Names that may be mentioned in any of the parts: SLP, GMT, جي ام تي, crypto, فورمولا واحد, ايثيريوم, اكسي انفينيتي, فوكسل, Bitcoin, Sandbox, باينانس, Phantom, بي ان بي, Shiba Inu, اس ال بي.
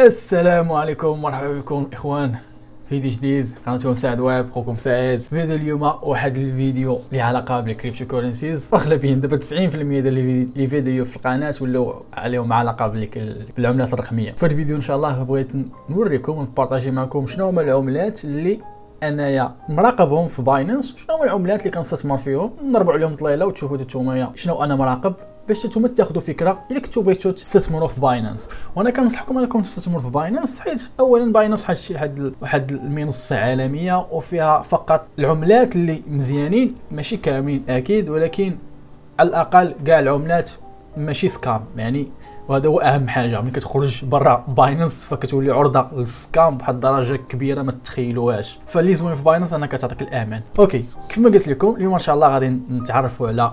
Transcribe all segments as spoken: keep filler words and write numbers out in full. السلام عليكم ومرحبا بكم اخوان، فيديو جديد قناتكم سعد واب، خوكم سعيد. فيديو اليوم واحد الفيديو اللي علاقه بالكريبتو كورنسيز، واغلبين دابا تسعين بالمئة ديال لي فيديو في القناه ولاو عليهم علاقه بالعملات الرقميه. في الفيديو ان شاء الله بغيت نوريكم ونبارطاجي معكم شنو هما العملات اللي انايا مراقبهم في باينانس، شنو هما العملات اللي كنستثمر فيهم، نضربوا عليهم طليله وتشوفوا نتوما شنو انا مراقب باش نتوما تاخذوا فكره الا كنتو بغيتو تستثمروا في باينانس. وانا كنصحكم انكم تستثمروا في باينانس، حيت اولا باينانس واحد شي واحد المنصه عالميه وفيها فقط العملات اللي مزيانين، ماشي كاملين اكيد، ولكن على الاقل كاع العملات ماشي سكام يعني. وهذا هو اهم حاجه، ملي كتخرج برا باينانس فكتولي عرضه للسكام بواحد الدرجه كبيره ما تتخيلوهاش. فاللي زوين في باينانس انا كتعطيك الامان. اوكي، كما قلت لكم اليوم ان شاء الله غادي نتعرفوا على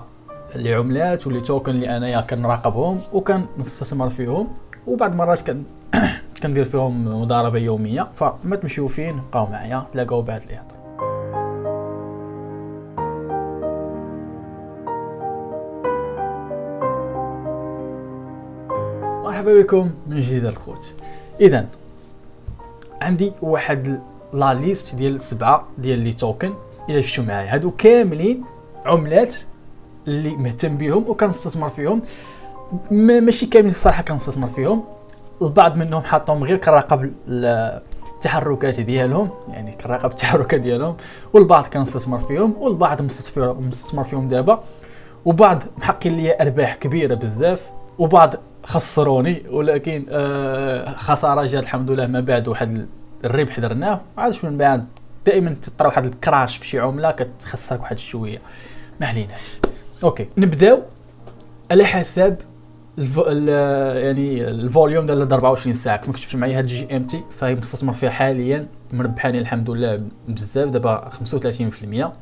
لي عملات ولي توكن اللي انايا كنراقبهم وكنستثمر فيهم، وبعض مرات كن كندير فيهم مضاربه يوميه. فما تمشيو فين، بقاو معايا تلاقاو بعد الهضره. مرحبا بكم من جديد الخوت. اذا عندي واحد لا ليست ديال سبعه ديال لي توكن، الى شفتو معايا هادو كاملين عملات اللي مهتم بهم وكنستثمر فيهم. ماشي كامل الصراحه كنستثمر فيهم، البعض منهم حاطهم غير كنراقب التحركات ديالهم، يعني كنراقب التحركات ديالهم، والبعض كنستثمر فيهم، والبعض مستثمر فيهم دابا، وبعض محققين ليا ارباح كبيره بزاف، وبعض خسروني ولكن آه خساره جات الحمد لله ما بعد واحد الربح درناه. عادش من بعد دائما تطرا واحد الكراش في شي عمله كتخسرك واحد الشويه، ما عليناش. اوكي، نبداو على حساب الفو... ال... يعني الفوليوم ديال أربعة وعشرين ساعه. كما كتشوف معايا هاد الجي ام تي فهي مستثمر فيها حاليا مربحاني الحمد لله بزاف، دابا خمسة وثلاثين بالمئة،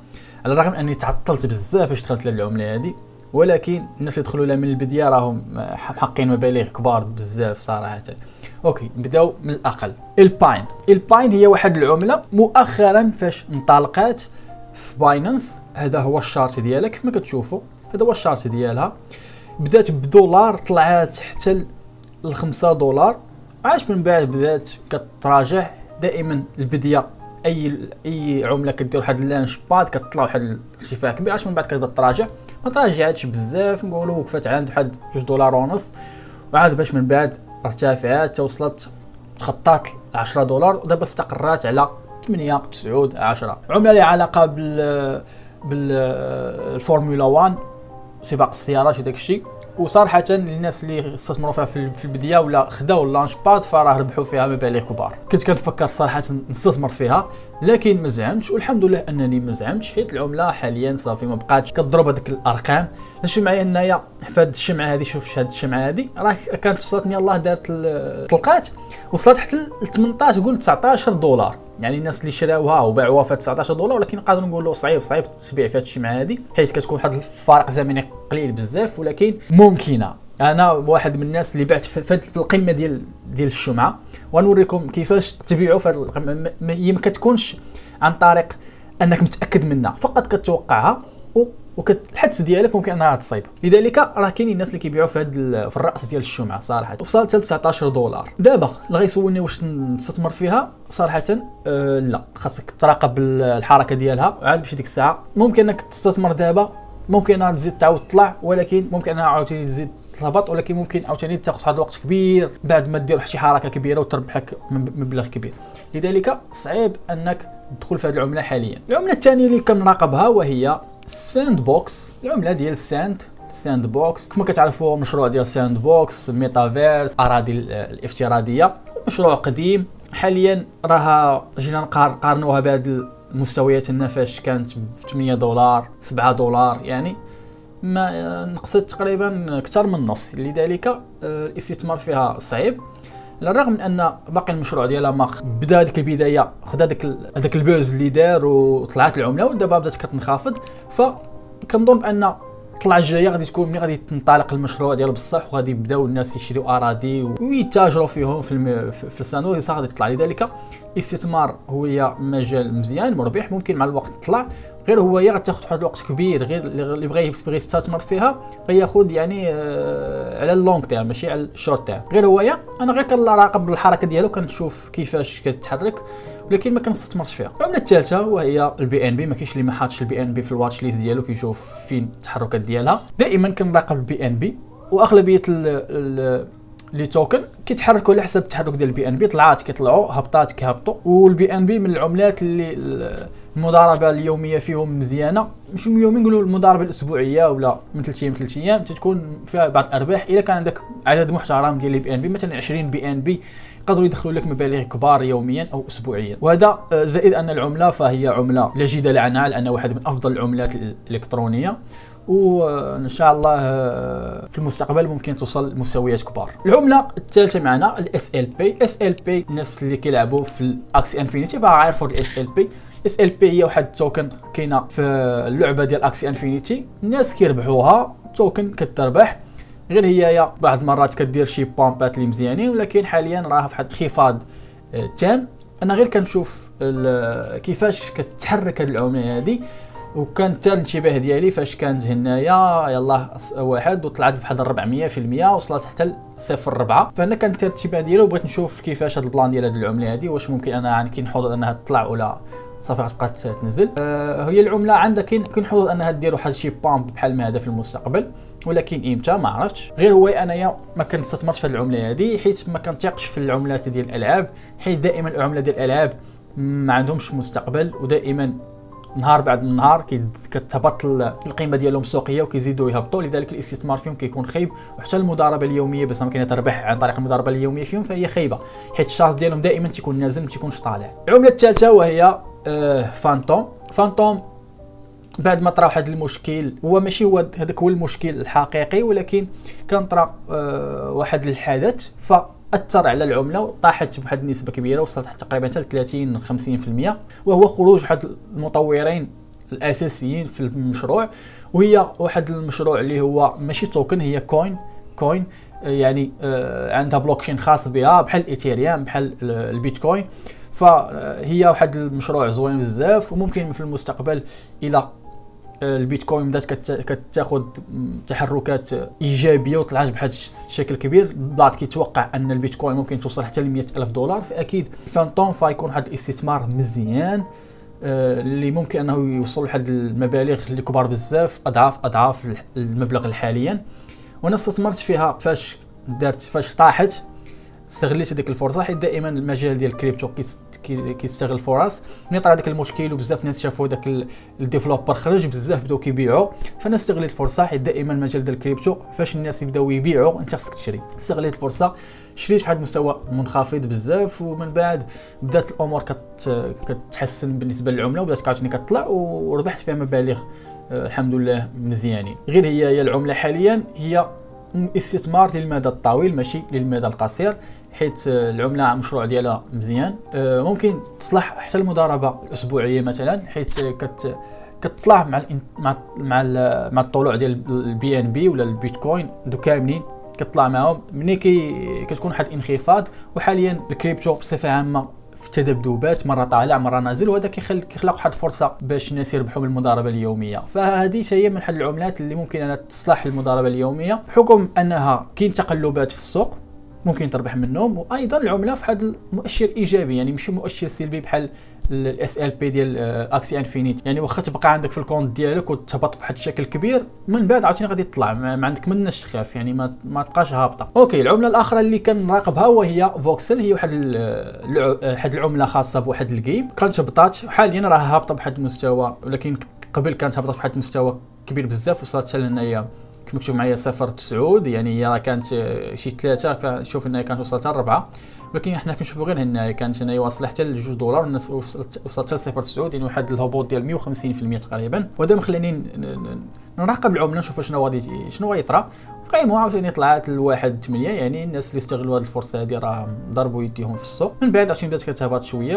على الرغم اني تعطلت بزاف باش دخلت للعمله هادي، ولكن الناس اللي دخلوا لها من البدايه راهم محققين مبالغ كبار بزاف صراحه. اوكي، نبداو من الاقل. الباين الباين هي واحد العمله مؤخرا فاش انطلقت في باينانس. هذا هو الشارت ديالها كيف ما كتشوفوا، هذا هو الشارت ديالها، بدات بدولار طلعات حتى ل خمسة دولار، عاش من بعد بدات كتراجع. دائما البديه اي اي عمله كدير واحد اللانش باد كتطلع واحد الارتفاع كبير، عاش من بعد كتبدا تراجع. ما تراجعاتش بزاف، نقولوا وقفات عند واحد جوج دولار ونص، وعاد باش من بعد ارتفعات توصلت تخطات عشرة دولار، ودابا استقرات على ثمانية تسعة عشرة. عمله لها علاقه بال بالفورمولا واحد، سباق السيارات وداك الشيء. وصراحه الناس اللي استثمروا فيها في البدايه ولا خداو اللانش باد فراه ربحوا فيها مبالغ كبار. كنت كنفكر صراحه نستثمر فيها لكن ما زعمتش، والحمد لله انني ما زعمتش، حيت العمله حاليا صافي ما بقاتش كتضرب هذيك الارقام. نشوف معايا هنايا فهاد الشمعه هذه، شوف هاد الشمعه هذه راه كانت وصلت ملي الله دارت طلقات، وصلت حتى ل ثمنطاش قول تسعطاش دولار. يعني الناس اللي شراوها وباعوها في تسعطاش دولار، ولكن نقدر نقولوا صعيب صعيب تبيع في هاد الشمعه هذه، حيت كتكون واحد الفارق زمني قليل بزاف، ولكن ممكنه. انا واحد من الناس اللي بعت في القمه ديال ديال الشمعه، ونوريكم كيفاش تبيعوا في هذه القمه. هي ما كتكونش عن طريق انك متاكد منها، فقط كتوقعها والحدس ديالك ممكن انها تصيب. لذلك راه كاينين الناس اللي كيبيعوا في هذا في الراس ديال الشمعه صراحه، وصلت ل تسعطاش دولار. دابا اللي غيسولني واش نستثمر فيها صراحه، أه لا، خاصك تراقب الحركه ديالها، عاد باش ديك الساعه ممكن انك تستثمر دابا، ممكن انها تزيد تعاود تطلع، ولكن ممكن انها عاوتاني تزيد تهبط، ولكن ممكن عاوتاني تاخذ واحد الوقت كبير بعد ما دير شي حركه كبيره وتربحك مبلغ كبير. لذلك صعيب انك تدخل في هذه العمله حاليا. العمله الثانيه اللي كنراقبها وهي ساند بوكس، العمله ديال ساند ساند بوكس. كما كتعرفوا مشروع ديال ساند بوكس الميتافيرس، اراضي الافتراضيه، مشروع قديم حاليا راه جينا نقارنوها بهاد المستويات هنا فاش كانت ثمانية دولار سبعة دولار، يعني ما نقصت تقريبا اكثر من النص. لذلك الاستثمار فيها صعيب، على الرغم من ان باقي المشروع ديالها ما بدا هذيك البدايه، خدا داك هذاك البوز اللي دار وطلعت العمله ودابا بدات كتنخفض. فكنظن بان الطلعه الجايه غادي تكون ملي غادي تنطلق المشروع ديال بصح وغادي يبداو الناس يشريو اراضي ويتاجروا فيهم في الم... في الصندوق صح. غادي تطلع لذلك الاستثمار هو مجال مزيان مربح، ممكن مع الوقت تطلع، غير هو يا غتاخذ واحد الوقت كبير، غير اللي بغى يبغي يستثمر فيها غياخذ يعني آه على اللونغ تاع ماشي على الشورت تاع. غير هو انا غير كنراقب الحركه ديالو كنشوف كيفاش كتتحرك، ولكن ما كنستثمرش فيها. العمله الثالثه وهي البي ان بي، ما كاينش اللي ما حاطش البي ان بي في الواتش ليست ديالو كيشوف فين التحركات ديالها. دائما كنراقب البي ان بي، واغلبيه لي توكن كيتحركوا على حسب التحرك ديال البي ان بي، طلعات كيطلعوا، هبطات كيهبطوا. والبي ان بي من العملات اللي المضاربه اليوميه فيهم مزيانه، مش يوميا نقولوا المضاربه الاسبوعيه ولا من ثلاث ايام ثلاث ايام تتكون فيها بعض الارباح الا كان عندك عدد محترم ديال لي بي ان بي، مثلا عشرين بي ان بي يقدروا يدخلوا لك مبالغ كبار يوميا او اسبوعيا. وهذا زائد ان العمله فهي عمله لا جدال عنها، لان واحد من افضل العملات الالكترونيه، وان شاء الله في المستقبل ممكن توصل لمستويات كبار. العمله الثالثه معنا الاس ال بي. اس ال بي الناس اللي كيلعبوا في اكس انفينيتي فعارفوا الاس ال بي. اس ال بي هي واحد التوكن كاينه في اللعبه ديال اكسي انفينيتي، الناس كيربحوها، توكن كتربح، غير هي يا بعض المرات كدير شي بامبات اللي مزيانين، ولكن حاليا راه في واحد انخفاض تام. انا غير كنشوف كيفاش كتحرك هاد العمله هادي، وكان حتى الانتباه ديالي فاش كانت هنايا يلاه واحد وطلعت بواحد أربعمية بالمية وصلت حتى صفر ربعة، فانا كان حتى الانتباه ديالي وبغيت نشوف كيفاش هاد البلان ديال هاد العمله هادي، واش ممكن انا يعني كنحوض انها تطلع ولا صافي غتبقى تنزل. أه هي العمله عندها كنحوض انها دير واحد شي بامب بحال ما هذا في المستقبل، ولكن امتى ما عرفتش. غير هو انايا ما كنستثمرش في هاد العمله هادي حيت ما كنثيقش في العملات ديال الالعاب، حيت دائما العمله ديال الالعاب ما عندهمش مستقبل، ودائما نهار بعد النهار كتهبط القيمه ديالهم السوقيه وكيزيدوا يهبطوا، لذلك الاستثمار فيهم كيكون خايب. وحتى المضاربه اليوميه باش ممكن تربح عن طريق المضاربه اليوميه فيهم فهي خايبه، حيت الشارج ديالهم دائما تيكون نازل ما تيكونش طالع. العمله الثالثه وهي آه فانتوم. فانتوم بعد ما طرا واحد المشكل، هو ماشي هو هذاك هو المشكل الحقيقي، ولكن كان طرا آه واحد الحدث ف اثر على العمله وطاحت بواحد النسبه كبيره، وصلت تقريبا حتى ثلاثين خمسين بالمية، وهو خروج واحد المطورين الاساسيين في المشروع. وهي واحد المشروع اللي هو ماشي توكن، هي كوين كوين يعني عندها بلوكشين خاص بها بحال الايثيريوم بحال البيتكوين، فهي واحد المشروع زوين بزاف. وممكن في المستقبل الى البيتكوين بدات كتاخذ تحركات ايجابيه وطلعت بواحد الشكل كبير، البعض كيتوقع ان البيتكوين ممكن توصل حتى ل مية ألف دولار، فاكيد فانتوم فيكون واحد الاستثمار مزيان اللي ممكن انه يوصل لواحد المبالغ اللي كبار بزاف، اضعاف اضعاف المبلغ حاليا. وانا استثمرت فيها فاش دارت فاش طاحت، استغليت هذيك الفرصه، حيت دائما المجال ديال الكريبتو كيستغل الفرص. ملي طرا داك المشكل وبزاف ناس شافوا داك الديفلوبر خرج بزاف بداو كيبيعوا، فانا استغليت الفرصه، حيت دائما المجال ديال الكريبتو فاش الناس يبداو يبيعوا انت خصك تشري. استغليت الفرصه، شريت في واحد المستوى منخفض بزاف، ومن بعد بدات الامور كت... كتحسن بالنسبه للعمله، وبدات كعاوتاني كتطلع، وربحت فيها مبالغ الحمد لله مزيانين. غير هي هي العمله حاليا هي استثمار للمدى الطويل ماشي للمدى القصير، حيت العمله مشروع ديالها مزيان، ممكن تصلح حتى المضاربه الاسبوعيه مثلا، حيت كت كتطلع مع ال مع ال مع الطلوع ديال البي ان بي ولا البيتكوين دو كاملين كتطلع معاهم، ملي كتكون واحد الانخفاض. وحاليا الكريبتو بصفه عامه في تذبذبات، مره طالع مره نازل، وهذا كيخلق واحد الفرصه باش الناس يربحوا من المضاربه اليوميه. فهذه هي من حل العملات اللي ممكن انها تصلح المضاربه اليوميه، بحكم انها كاين تقلبات في السوق ممكن تربح منهم، وايضا العمله في حد مؤشر ايجابي يعني ماشي مؤشر سلبي بحال الاس ال بي ديال اكسي انفينيت. يعني واخا تبقى عندك في الكونت ديالك وتهبط بواحد الشكل كبير، من بعد عاوتاني غادي تطلع، ما عندك مناش تخاف، يعني ما, ما تبقاش هابطه. اوكي، العمله الاخرى اللي كنراقبها وهي فوكسل. هي واحد واحد العمله خاصه بواحد الجيم، كانت هبطات، حاليا راه هابطه بواحد المستوى، ولكن قبل كانت هبطت بواحد المستوى كبير بزاف، وصلت حتى لهنايا كما كتشوف معايا صفر تسعود، يعني هي راه كانت شي ثلاثه، فشوف هنايا كانت وصلت لربعه، ولكن حنا كنشوفوا غير هنايا كانت هنايا واصله حتى ل جوج دولار، والناس وصلت لصفر تسعود، يعني واحد الهبوط ديال مية وخمسين بالمية تقريبا. وهذا مخليني نراقب العمله نشوف شنو غادي شنو غيطرا. قيمها عاوتاني طلعت لواحد ثمانية، يعني الناس اللي استغلوا هذه الفرصه هذه راهم ضربوا يديهم في السوق. من بعد عشان بدات كتهبط شويه،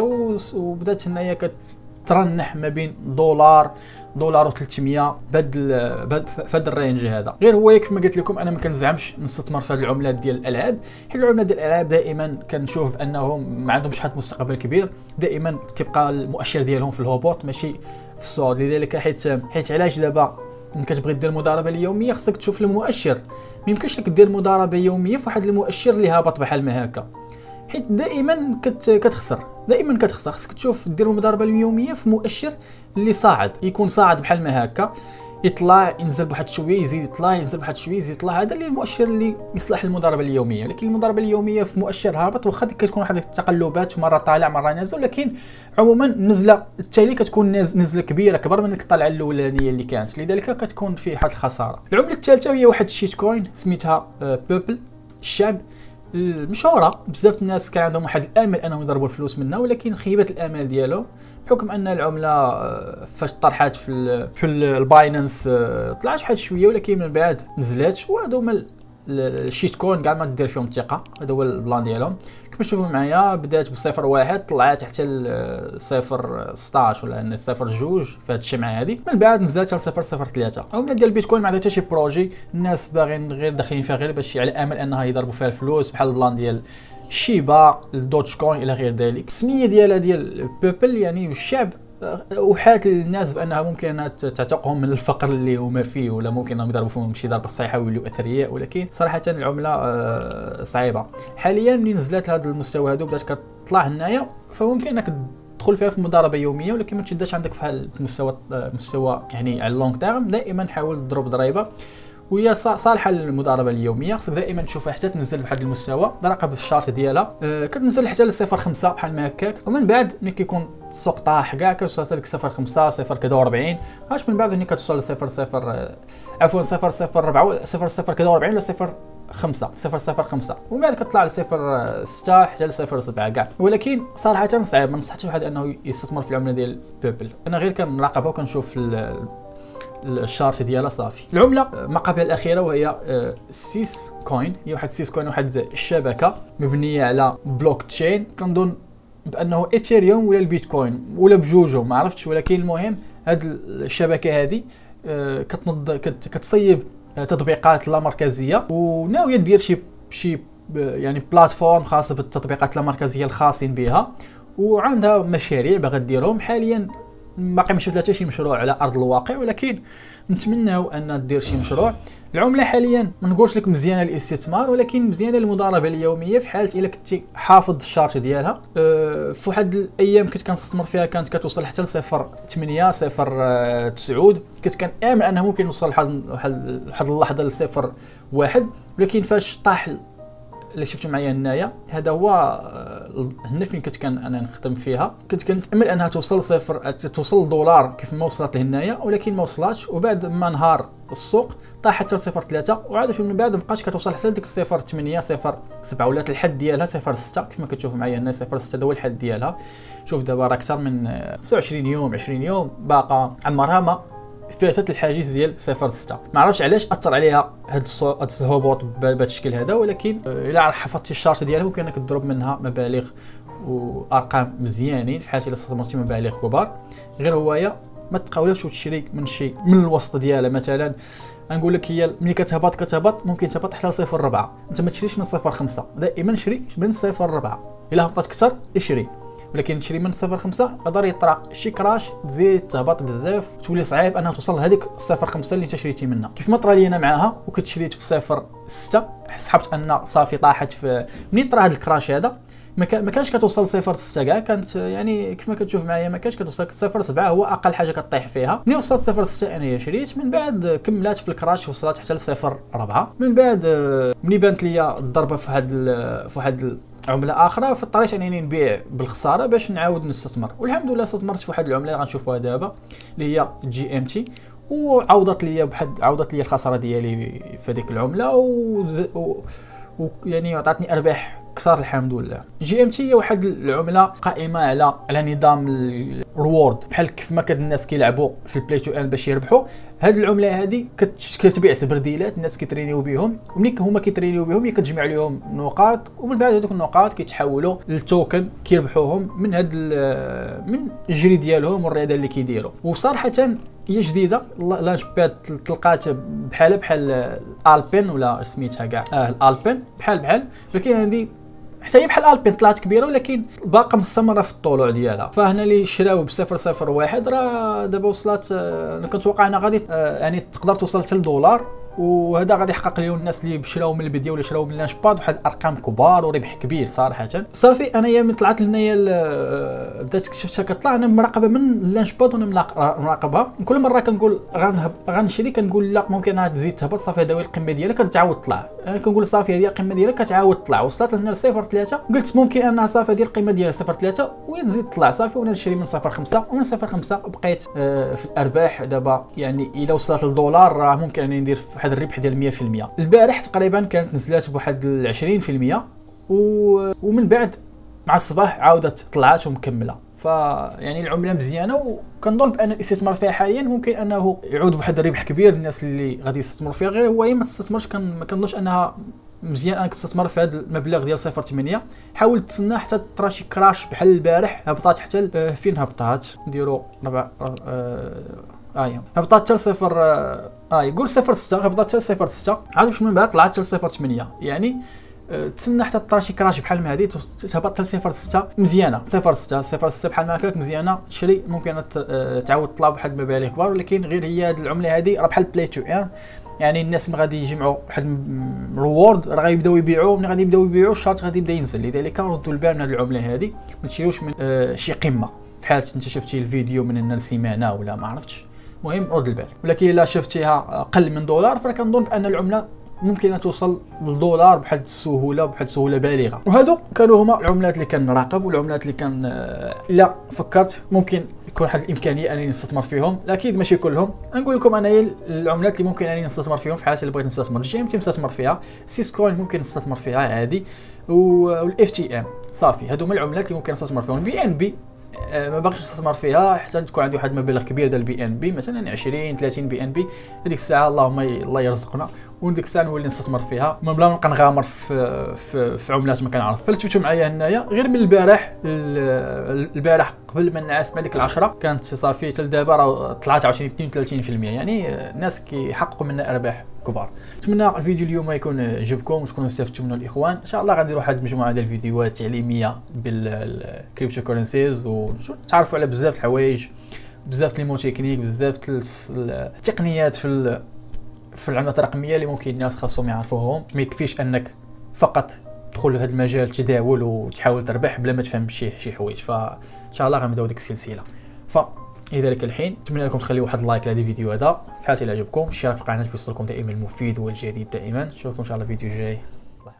وبدات هنايا كترنح ما بين دولار دولار و300 بهاد فهاد الرينج هذا. غير هو كيف ما قلت لكم انا ما كنزعمش نستثمر في هاد العملات ديال الالعاب، حيت العملات ديال الالعاب دائما كنشوف بانهم ما عندهمش حتى مستقبل كبير، دائما كيبقى المؤشر ديالهم في الهبوط ماشي في الصعود. لذلك حيت حيت علاش دابا ملي كتبغي دير المضاربه اليوميه خصك تشوف المؤشر، ما يمكنش لك دير مضاربه يوميه في واحد المؤشر اللي هابط بحال ما هكا، حيت دائما كت كتخسر دائما كتخسر. خصك تشوف دير المضاربه اليوميه في مؤشر اللي صاعد، يكون صاعد بحال ما هكا، يطلع ينزل بواحد شويه يزيد يطلع ينزل بواحد شويه يزيد يطلع، هذا اللي المؤشر اللي يصلح المضاربه اليوميه. لكن المضاربه اليوميه في مؤشر هابط واخا كتكون واحد التقلبات، مره طالع مره نازل، ولكن عموما النزله التالي كتكون نزله كبيره كبر من الطلعه الاولانيه اللي كانت، لذلك كتكون في حد الخساره. العمله الثالثه هي واحد الشيت كوين سميتها بيبل الشعب، المشهوره بزاف الناس كان عندهم واحد الامل انهم يضربوا الفلوس منها، ولكن خيبت الامل ديالهم بحكم ان العمله فاش طرحات في في الباينانس طلعت واحد شويه، ولكن من بعد نزلات. وهادو هما الشيت كوين كاع ما دير فيهم الثقه، هذا هو البلان ديالهم. كما تشوفوا معايا بدات بصفر واحد طلعت حتى لصفر ستاش ولا صفر جوج في هاد الشمعه هادي، من بعد نزلت لصفر صفر ثلاثه. العمله ديال البيتكوين ما عندها حتى شي بروجي، الناس باغيين غير داخلين فيها غير باش على امل انها يضربوا فيها الفلوس بحال البلان ديال شيبا الدوتش كوين الى غير ذلك. السميه ديالها ديال بيبل يعني الشعب، وحات للناس بانها ممكن انها تعتقهم من الفقر اللي هما فيه، ولا ممكن انهم يضربوا فيهم شي ضربه صحيحه ويوليو اثرياء، ولكن صراحه العمله صعيبه. حاليا ملي نزلت لهذا المستوى هذا وبدات كتطلع هنايا، فممكن انك تدخل فيها في مضاربه يوميه، ولكن ما تشداش عندك في هذا المستوى مستوى يعني على اللونغ تيرم. دائما حاول تضرب ضريبه وهي صالحه للمضاربه اليوميه، خصك دائما تشوفها حتى تنزل بواحد المستوى، راقب الشارت ديالها أه كتنزل حتى ل صفر خمسة بحال ما هكاك، ومن بعد ملي كيكون السوق طاح كاع كتوصل لك صفر خمسة صفر كذا و40، عاش من بعد هنا كتوصل ل صفر صفر عفوا صفر صفر أربعة صفر صفر كذا و40 ولا صفر خمسة صفر صفر خمسة، ومن بعد كتطلع ل صفر ستة حتى ل صفر سبعة كاع. ولكن صراحه صعيب، ما نصحتش واحد انه يستثمر في العمله ديال بيبل، انا غير كنراقبها وكنشوف الشارت ديالها صافي. العمله ما قبل الاخيره وهي سيس كوين، هي واحد سيس كوين واحد الشبكه مبنيه على بلوك تشين، كنظن بانه ايثيريوم ولا البيتكوين ولا بجوجهم ما عرفتش، ولكن المهم هاد الشبكه هذه كتنض كت كتصيب تطبيقات لا مركزيه، وناويه دير شي شي يعني بلاتفورم خاصه بالتطبيقات لا مركزيه الخاصين بها، وعندها مشاريع باغا ديرهم. حاليا باقي ما شفت حتى شي مشروع على ارض الواقع، ولكن نتمناو ان دير شي مشروع. العمله حاليا ما نقولش لك مزيانه للاستثمار، ولكن مزيانه للمضاربه اليوميه في حاله الا كنتي حافظ الشارت ديالها. أه في واحد الايام كنت كنستثمر فيها كانت كتوصل حتى ل صفر ثمانية صفر تسعود، كنت كنامل انها ممكن نوصل لواحد واحد اللحظه ل صفر واحد، ولكن فاش طاح اللي شفتو معايا هنايا هذا هو هنا فين كنت كان انا نخدم فيها، كنت كنتامل انها توصل صفر توصل دولار كيف ما وصلت لهنايا، ولكن ما وصلاتش، وبعد ما نهار السوق طاح حتى صفر ثلاثة، وعاد من بعد مابقاش كتوصل حتى لديك صفر ثمانية صفر سبعة، ولات الحد ديالها صفر ستة كيف ما كتشوفوا معايا هنا صفر ستة هو الحد ديالها. شوف دابا راه اكثر من خمسة وعشرين يوم عشرين يوم باقا عمرها ما فاتت الحاجز ديال صفر ستة، ما عرفتش علاش اثر عليها هاد الهبوط بهذا الشكل هذا، ولكن الا حفظتي الشارت ديالها ممكن انك تضرب منها مبالغ وارقام مزيانين في حاله الا استثمرتي مبالغ كبار. غير هوايا ما تقاولش وتشري من شي من الوسط ديالها، مثلا نقول لك هي ملي كتهبط كتهبط ممكن تهبط حتى صفر أربعة، انت ما تشريش من صفر خمسة، دائما شري من صفر أربعة، الا هبطت اكثر اشري، ولكن تشري من صفر خمسة يقدر يطرق شي كراش تزيد تهبط بزاف، تولي صعيب انها توصل لهذيك صفر خمسة اللي انت شريتي منها. كيف ما طرا لي انا معاها وكنت شريت في صفر ستة حسبت ان صافي طاحت، في ملي طرا هذا الكراش هذا ما كانش كتوصل صفر ستة كاع، كانت يعني كيف ما كتشوف معايا ما كانش كتوصل صفر سبعة هو اقل حاجه كطيح فيها. ملي وصلت صفر ستة انايا شريت، من بعد كملات في الكراش وصلت حتى صفر أربعة، من بعد ملي بانت ليا الضربه في هاد في هاد عمله اخرى فاضطريت انني نبيع بالخساره باش نعاود نستثمر، والحمد لله استثمرت في واحد العمله اللي غنشوفوها دابا اللي هي جي ام تي، وعوضت لي بحد عوضت لي الخساره ديالي في هذيك العمله، و, و... يعني عطاتني ارباح كثر الحمد لله. جي ام تي هي واحد العمله قائمه على على نظام الريورد، بحال كيف ما كاد الناس كيلعبوا في البلاي تو ان باش يربحوا. هاد العمله هادي كتبيع سبرديلات، الناس كيترينيو بهم، وملي هما كيترينيو بهم هي كتجمع لهم نقاط، ومن بعد هذوك النقاط كيتحولوا للتوكن كيربحوهم من هاد من الجري ديالهم والرياضه اللي كيديروا. وصراحه هي جديده، لانجباد تلقات بحال بحال الالبين ولا سميتها كاع اه الالبين بحال بحال، ولكن هذه حتى هي بحال البين طلعت كبيره ولكن باقا مستمره في الطلوع ديالها. فهنا اللي شراو ب صفر صفر واحد راه دابا وصلت، انا كنتوقع انا غادي يعني تقدر توصل حتى لدولار، وهذا غادي يحقق ليهم الناس اللي شراو من البدايه ولا شراو من لانشباد واحد الارقام كبار وربح كبير صراحه. صافي انا من طلعت لهنايا بدات شفتها كطلع، انا مراقبه من لانشباد وانا مراقبها، كل مره كنقول غنهب غنشري كنقول لا ممكن عاد تزيد تهبط، صافي داوي القمه ديالها كتعاود تطلع، انا كنقول صافي هذه القمه ديالها كتعاود تطلع، وصلت لهنا ل صفر ثلاثة قلت ممكن انها صافي هذه القمه ديالها صفر ثلاثة وهي تزيد تطلع صافي، وانا نشري من صفر خمسة ومن صفر خمسة بقيت في الارباح. دابا يعني الا وصلت للدولار راه ممكن انني ندير واحد الربح ديال مية في المية. البارح تقريبا كانت نزلات بواحد عشرين في المية و... ومن بعد مع الصباح عاودت طلعات ومكمله، فيعني العمله مزيانه، وكنظن بان الاستثمار فيها حاليا ممكن انه يعود بواحد الربح كبير للناس اللي غادي يستثمروا فيها. غير هو ما تستثمرش، كان ما كنظنش انها مزيان انك تستثمر في هذا المبلغ ديال صفر ثمانية. حاول تسنى حتى تراشي كراش بحال البارح، هبطات حتى فين هبطات، نديروا ربع اييه هبطات حتى صفر اه يقول صفر ستة، هبطات حتى صفر ستة عاد باش من بعد طلعت حتى صفر ثمانية. يعني أه تسنى حتى طراشي كراش بحال ما هذه تهبط حتى صفر ستة مزيانه، صفر ستة صفر ستة بحال ما هكاك مزيانه، شري ممكن أه تعاود طلع بواحد المبالغ كبار. ولكن غير هي هذه العمله هذه راه بحال بلاي تو ان، يعني الناس ما غادي يجمعوا واحد ريورد راه غيبداو يبيعوا، ملي غادي يبداو يبيعوا الشارت غادي يبدا ينزل، لذلك ردوا البال من هذه العمله هذه، ما تشريوش من أه شي قمه بحال انت شفتي الفيديو من هنا لسيمانه ولا ما عرفتش، المهم رد البال. ولكن الا شفتيها اقل من دولار فراه كنظن بان العمله ممكن ان توصل للدولار بحد السهوله بحد السهوله بالغه. وهادو كانوا هما العملات اللي كنراقب والعملات اللي كان الا فكرت ممكن يكون واحد الامكانيه انني نستثمر فيهم، اكيد ماشي كلهم. نقول لكم انايا العملات اللي ممكن انني نستثمر فيهم في الحالات اللي بغيت نستثمر، جي ام تي نستثمر فيها، سيسكوين ممكن نستثمر فيها عادي، والاف تي ام صافي. هادو هما العملات اللي ممكن نستثمر فيهم. بي ان بي ما باغيش نستثمر فيها حتى تكون عندي واحد المبلغ كبير ديال البي ان بي، مثلا عشرين ثلاثين بي ان بي، هذيك الساعه اللهم الله يرزقنا وديك الساعه نولي نستثمر فيها من بلا ما نبقى نغامر في في, في عملات ما كنعرف. بحال شفتوا معايا هنايا غير من البارح، البارح قبل ما نعس مع ديك العشرة كانت صافي حتى لدابا راه طلعت عشرين اثنين وثلاثين في المية، يعني الناس كيحققوا منا ارباح كبار. نتمنى الفيديو اليوم يكون عجبكم وتكونوا استفدتوا منه الاخوان. ان شاء الله غندير واحد المجموعه ديال الفيديوهات تعليميه بالكريبتو كورنسيز وتعرفوا على بزاف الحوايج، بزاف لي مو تكنيك، بزاف التقنيات في في العملات الرقميه اللي ممكن الناس خاصهم يعرفوهم. ما يكفيش انك فقط تدخل لهذا المجال تداول وتحاول تربح بلا ما تفهم شي شي حوايج، فان شاء الله غنبداو ديك السلسله. ف لذلك الحين نتمنى لكم تخليوا واحد اللايك لهذا الفيديو هذا، في حالة إلا عجبكم الاشتراك في القناه باش يوصلكم دائما المفيد والجديد دائما. نشوفكم ان شاء الله في فيديو جاي.